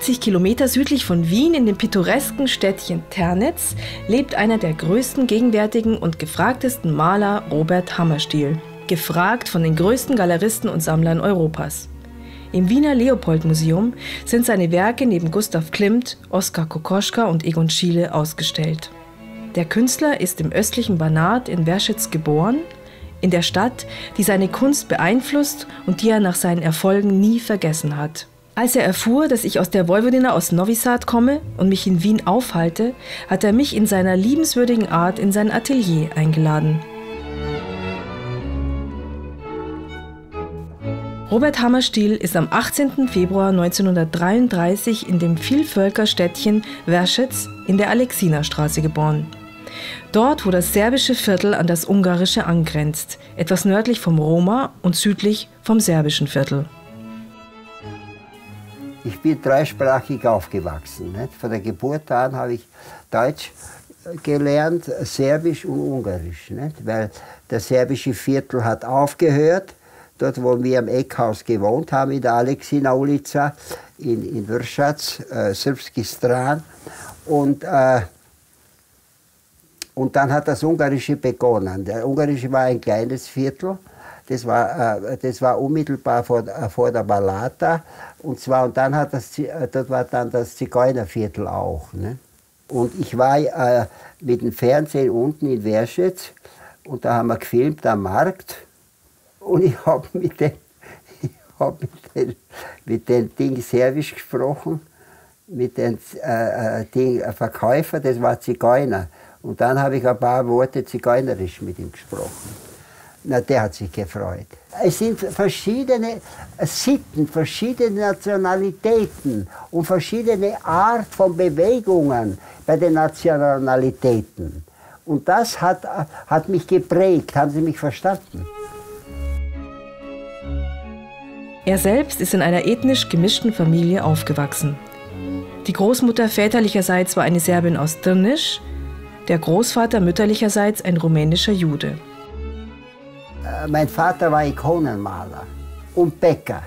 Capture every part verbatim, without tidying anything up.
achtzig Kilometer südlich von Wien in dem pittoresken Städtchen Ternitz lebt einer der größten gegenwärtigen und gefragtesten Maler, Robert Hammerstiel. Gefragt von den größten Galeristen und Sammlern Europas. Im Wiener Leopold Museum sind seine Werke neben Gustav Klimt, Oskar Kokoschka und Egon Schiele ausgestellt. Der Künstler ist im östlichen Banat in Werschetz geboren, in der Stadt, die seine Kunst beeinflusst und die er nach seinen Erfolgen nie vergessen hat. Als er erfuhr, dass ich aus der Vojvodina aus Novi Sad komme und mich in Wien aufhalte, hat er mich in seiner liebenswürdigen Art in sein Atelier eingeladen. Robert Hammerstiel ist am achtzehnten Februar neunzehnhundertdreiunddreißig in dem Vielvölkerstädtchen Werschetz in der Alexinastraße geboren. Dort, wo das serbische Viertel an das ungarische angrenzt, etwas nördlich vom Roma und südlich vom serbischen Viertel. Ich bin dreisprachig aufgewachsen. Nicht? Von der Geburt an habe ich Deutsch gelernt, Serbisch und Ungarisch. Nicht? Weil das serbische Viertel hat aufgehört. Dort, wo wir im Eckhaus gewohnt haben, in der Alexina Ulica, in, in Werschetz, äh, Srpski Stran. Und, äh, und dann hat das Ungarische begonnen. Der Ungarische war ein kleines Viertel, das war, äh, das war unmittelbar vor, vor der Balata. Und, zwar, und dann hat das, dort war dann das Zigeunerviertel auch. Ne? Und ich war äh, mit dem Fernsehen unten in Werschetz und da haben wir gefilmt am Markt. Und ich habe mit dem, ich hab mit dem, mit dem Ding Serbisch gesprochen, mit dem äh, Ding Verkäufer, das war Zigeuner. Und dann habe ich ein paar Worte Zigeunerisch mit ihm gesprochen. Na, der hat sich gefreut. Es sind verschiedene Sitten, verschiedene Nationalitäten und verschiedene Art von Bewegungen bei den Nationalitäten. Und das hat, hat mich geprägt, haben Sie mich verstanden? Er selbst ist in einer ethnisch gemischten Familie aufgewachsen. Die Großmutter väterlicherseits war eine Serbin aus Drnisch, der Großvater mütterlicherseits ein rumänischer Jude. Mein Vater war Ikonenmaler und Bäcker.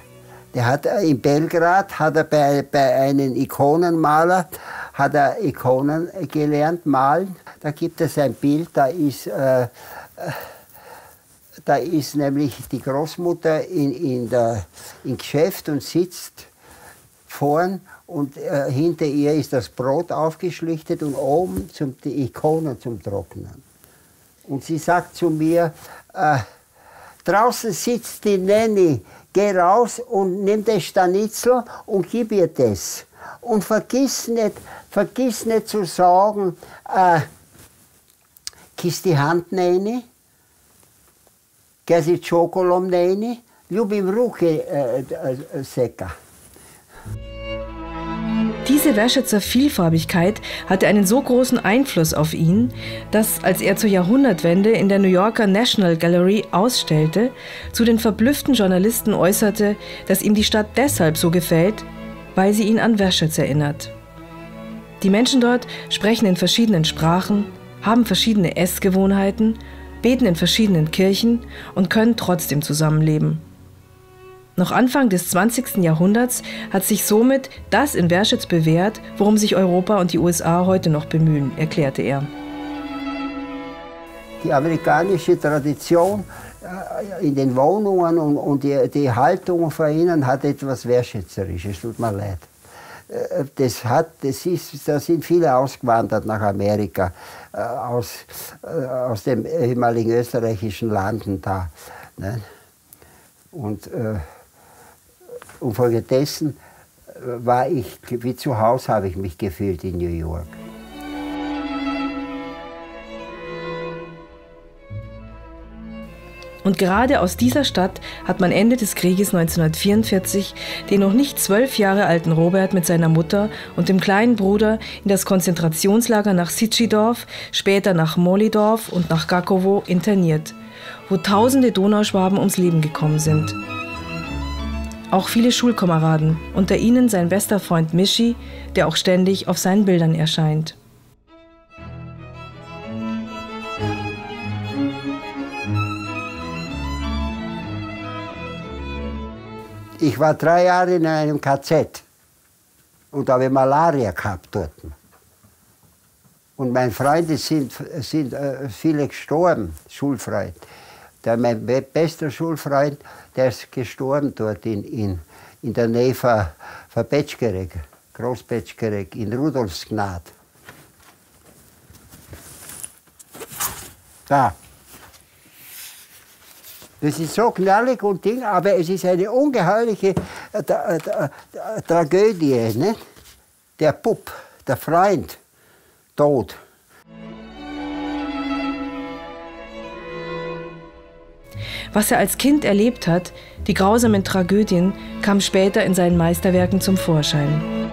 Der hat in Belgrad hat er bei, bei einem Ikonenmaler hat er Ikonen gelernt malen. Da gibt es ein Bild, da ist äh, Da ist nämlich die Großmutter in, in der, im Geschäft und sitzt vorn und äh, hinter ihr ist das Brot aufgeschlichtet und oben zum, die Ikonen zum Trocknen. Und sie sagt zu mir, äh, draußen sitzt die Nanny, geh raus und nimm das Stanitzel und gib ihr das. Und vergiss nicht, vergiss nicht zu sagen, äh, kiss die Hand, Nanny. Käse Schokolom neini, ljubim ruche seka. Diese Werschetzer Vielfarbigkeit hatte einen so großen Einfluss auf ihn, dass, als er zur Jahrhundertwende in der New Yorker National Gallery ausstellte, zu den verblüfften Journalisten äußerte, dass ihm die Stadt deshalb so gefällt, weil sie ihn an Werschetz erinnert. Die Menschen dort sprechen in verschiedenen Sprachen, haben verschiedene Essgewohnheiten, beten in verschiedenen Kirchen und können trotzdem zusammenleben. Noch Anfang des zwanzigsten Jahrhunderts hat sich somit das in Werschetz bewährt, worum sich Europa und die U S A heute noch bemühen, erklärte er. Die amerikanische Tradition in den Wohnungen und die, die Haltung von ihnen hat etwas Werschetzerisches, tut mir leid. Das, hat, das, ist, das sind viele ausgewandert nach Amerika, äh, aus, äh, aus den ehemaligen österreichischen Landen da. Ne? Und, äh, und folgedessen war ich, wie zu Hause habe ich mich gefühlt in New York. Und gerade aus dieser Stadt hat man Ende des Krieges neunzehnhundertvierundvierzig den noch nicht zwölf Jahre alten Robert mit seiner Mutter und dem kleinen Bruder in das Konzentrationslager nach Sitschidorf, später nach Molidorf und nach Gakowo interniert, wo tausende Donauschwaben ums Leben gekommen sind. Auch viele Schulkameraden, unter ihnen sein bester Freund Mischi, der auch ständig auf seinen Bildern erscheint. Ich war drei Jahre in einem K Z. Und da habe ich Malaria gehabt dort. Und meine Freunde sind, sind äh, viele gestorben, Schulfreunde. Der, mein bester Schulfreund, der ist gestorben dort in, in, in der Nähe von, von Betschkerek, Großbetschkerek, in Rudolfsgnad. Da. Das ist so knallig und Ding, aber es ist eine ungeheuerliche Tra Tra Tra Tragödie. Ne? Der Bub, der Freund, tot. Was er als Kind erlebt hat, die grausamen Tragödien, kam später in seinen Meisterwerken zum Vorschein.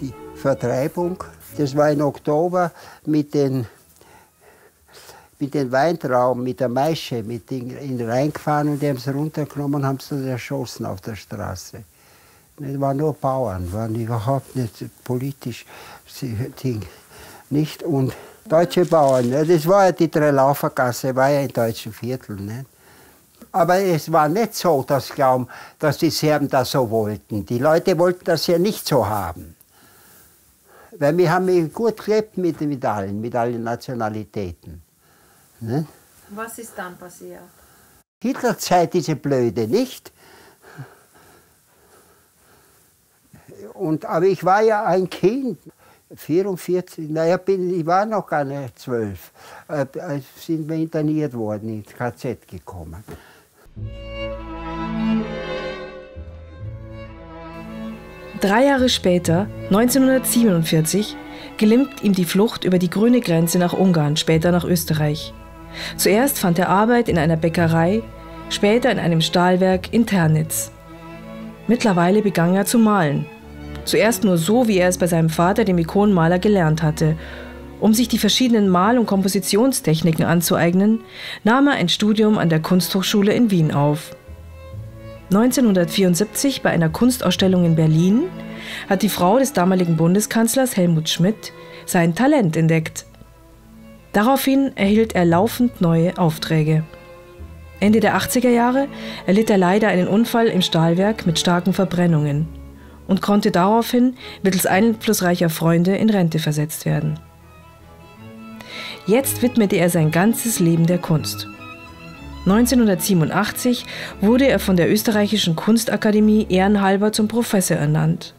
Die Vertreibung, das war im Oktober mit den mit dem Weintrauben, mit der Maische, mit den in reingefahren und die haben es runtergenommen und haben es erschossen auf der Straße. Das waren nur Bauern, waren überhaupt nicht politisch nicht. Und deutsche Bauern, das war ja die Dreilaufergasse, war ja im deutschen Viertel. Nicht? Aber es war nicht so, dass, glauben, dass die Serben das so wollten. Die Leute wollten das ja nicht so haben. Weil wir haben gut gelebt mit, mit allen, mit allen Nationalitäten. Ne? Was ist dann passiert? Hitlerzeit, diese Blöde, nicht? Und, aber ich war ja ein Kind, vierundvierzig, naja, bin, ich war noch gar nicht zwölf. Äh, sind wir interniert worden, ins K Z gekommen. Drei Jahre später, neunzehnhundertsiebenundvierzig, gelingt ihm die Flucht über die grüne Grenze nach Ungarn, später nach Österreich. Zuerst fand er Arbeit in einer Bäckerei, später in einem Stahlwerk in Ternitz. Mittlerweile begann er zu malen. Zuerst nur so, wie er es bei seinem Vater, dem Ikonenmaler, gelernt hatte. Um sich die verschiedenen Mal- und Kompositionstechniken anzueignen, nahm er ein Studium an der Kunsthochschule in Wien auf. neunzehnhundertvierundsiebzig, bei einer Kunstausstellung in Berlin, hat die Frau des damaligen Bundeskanzlers Helmut Schmidt sein Talent entdeckt. Daraufhin erhielt er laufend neue Aufträge. Ende der achtziger Jahre erlitt er leider einen Unfall im Stahlwerk mit starken Verbrennungen und konnte daraufhin mittels einflussreicher Freunde in Rente versetzt werden. Jetzt widmete er sein ganzes Leben der Kunst. neunzehnhundertsiebenundachtzig wurde er von der Österreichischen Kunstakademie ehrenhalber zum Professor ernannt.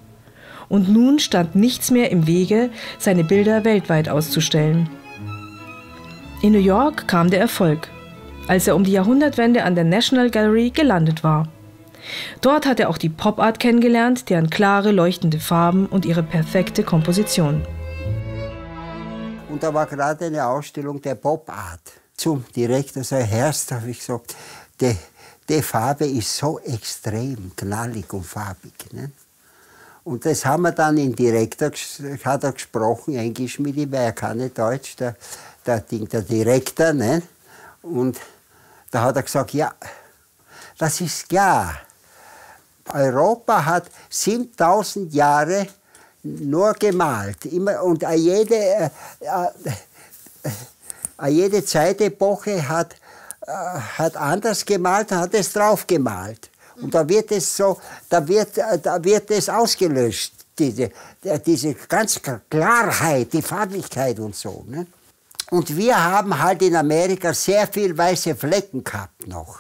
Und nun stand nichts mehr im Wege, seine Bilder weltweit auszustellen. In New York kam der Erfolg, als er um die Jahrhundertwende an der National Gallery gelandet war. Dort hat er auch die Pop-Art kennengelernt, deren klare, leuchtende Farben und ihre perfekte Komposition. Und da war gerade eine Ausstellung der Pop-Art. Zum Direktor sei Herst, habe ich gesagt, die, die Farbe ist so extrem knallig und farbig. Ne? Und das haben wir dann in Direktor, hat er gesprochen, Englisch mit ihm, weil er kann nicht Deutsch, der, der, der Direktor. Ne? Und da hat er gesagt, ja, das ist klar. Europa hat siebentausend Jahre nur gemalt. Immer, und jede... Äh, äh, Jede Zeitepoche hat, äh, hat anders gemalt, hat es drauf gemalt. Und da wird es so, da wird, da wird es ausgelöscht, diese, diese ganz Klarheit, die Farblichkeit und so. Ne? Und wir haben halt in Amerika sehr viel weiße Flecken gehabt noch.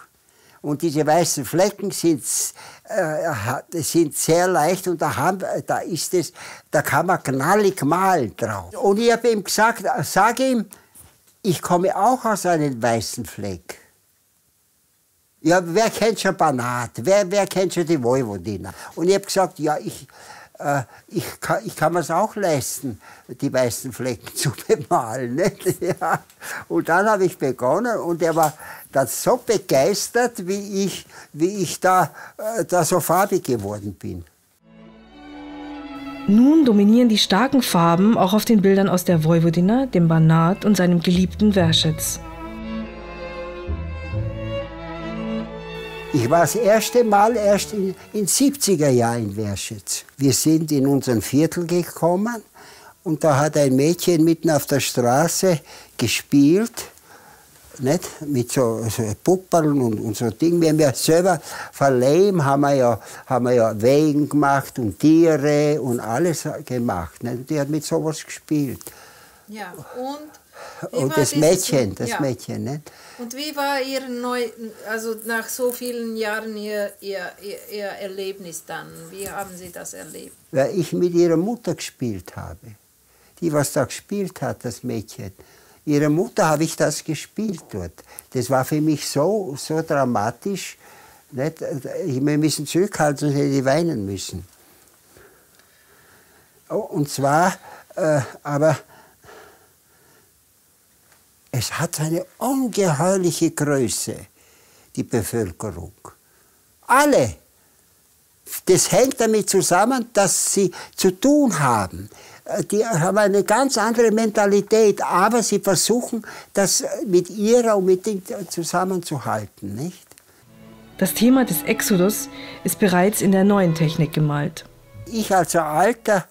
Und diese weißen Flecken sind, äh, sind sehr leicht und da, haben, da, ist es, da kann man knallig malen drauf. Und ich habe ihm gesagt, sage ihm, ich komme auch aus einem weißen Fleck. Ja, wer kennt schon Banat? Wer, wer kennt schon die Vojvodina? Und ich habe gesagt, ja, ich, äh, ich kann, ich kann mir es auch leisten, die weißen Flecken zu bemalen. Ne? Ja. Und dann habe ich begonnen und er war dann so begeistert, wie ich, wie ich da, äh, da so farbig geworden bin. Nun dominieren die starken Farben auch auf den Bildern aus der Vojvodina, dem Banat und seinem geliebten Werschetz. Ich war das erste Mal erst in den siebziger Jahren in Werschetz. Wir sind in unseren Viertel gekommen und da hat ein Mädchen mitten auf der Straße gespielt nicht? Mit so, so Puppeln und, und so Dingen. Wir haben ja selber verleihen, haben wir ja, haben wir ja Wegen gemacht und Tiere und alles gemacht. Nicht? Die hat mit sowas gespielt. Ja, und, und das Mädchen, das ja. Mädchen, nicht? Und wie war Ihr neu, also nach so vielen Jahren Ihr, Ihr, Ihr Erlebnis dann? Wie haben Sie das erlebt? Weil ich mit ihrer Mutter gespielt habe. Die, was da gespielt hat, das Mädchen. Ihre Mutter habe ich das gespielt dort. Das war für mich so, so dramatisch. Nicht? Wir müssen zurückhalten, sonst hätte ich weinen müssen. Und zwar, äh, aber es hat eine ungeheuerliche Größe, die Bevölkerung. Alle. Das hängt damit zusammen, dass sie zu tun haben. Die haben eine ganz andere Mentalität, aber sie versuchen, das mit ihrer und mit dem zusammenzuhalten, nicht? Das Thema des Exodus ist bereits in der neuen Technik gemalt. Ich als Alter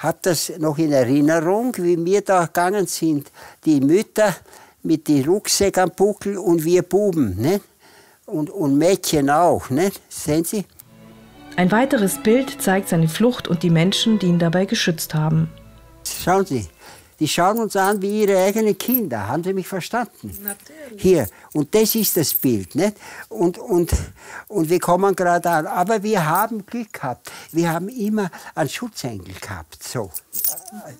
habe das noch in Erinnerung, wie wir da gegangen sind. Die Mütter mit den Rucksäcken am Buckel und wir Buben, nicht? Und, und Mädchen auch, nicht? Sehen Sie? Ein weiteres Bild zeigt seine Flucht und die Menschen, die ihn dabei geschützt haben. Schauen Sie, die schauen uns an wie ihre eigenen Kinder. Haben Sie mich verstanden? Natürlich. Hier, und das ist das Bild, nicht? Und, und, und wir kommen gerade an. Aber wir haben Glück gehabt. Wir haben immer einen Schutzengel gehabt, so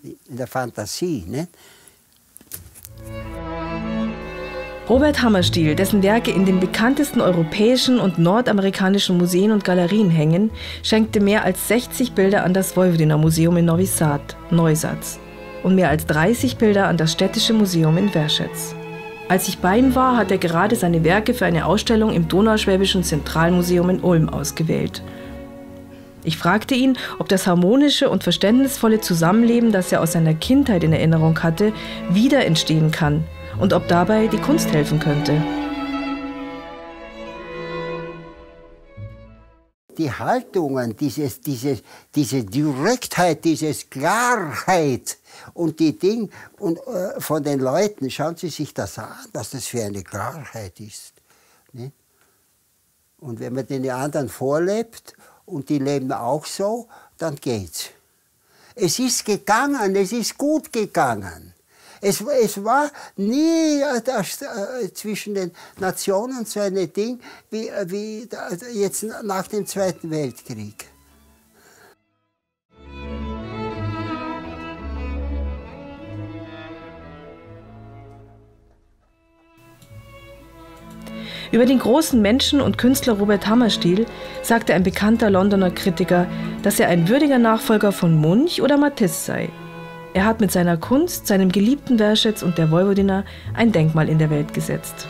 in der Fantasie, nicht? Robert Hammerstiel, dessen Werke in den bekanntesten europäischen und nordamerikanischen Museen und Galerien hängen, schenkte mehr als sechzig Bilder an das Vojvodina Museum in Novi Sad, Neusatz, und mehr als dreißig Bilder an das Städtische Museum in Werschetz. Als ich bei ihm war, hat er gerade seine Werke für eine Ausstellung im Donauschwäbischen Zentralmuseum in Ulm ausgewählt. Ich fragte ihn, ob das harmonische und verständnisvolle Zusammenleben, das er aus seiner Kindheit in Erinnerung hatte, wieder entstehen kann. Und ob dabei die Kunst helfen könnte. Die Haltungen, dieses, dieses, diese Direktheit, diese Klarheit und die Dinge und, äh, von den Leuten, schauen Sie sich das an, was das für eine Klarheit ist. Ne? Und wenn man den anderen vorlebt und die leben auch so, dann geht's. Es ist gegangen, es ist gut gegangen. Es, es war nie das, äh, zwischen den Nationen so ein Ding wie, wie jetzt nach dem Zweiten Weltkrieg. Über den großen Menschen und Künstler Robert Hammerstiel sagte ein bekannter Londoner Kritiker, dass er ein würdiger Nachfolger von Munch oder Matisse sei. Er hat mit seiner Kunst, seinem geliebten Werschetz und der Vojvodina ein Denkmal in der Welt gesetzt.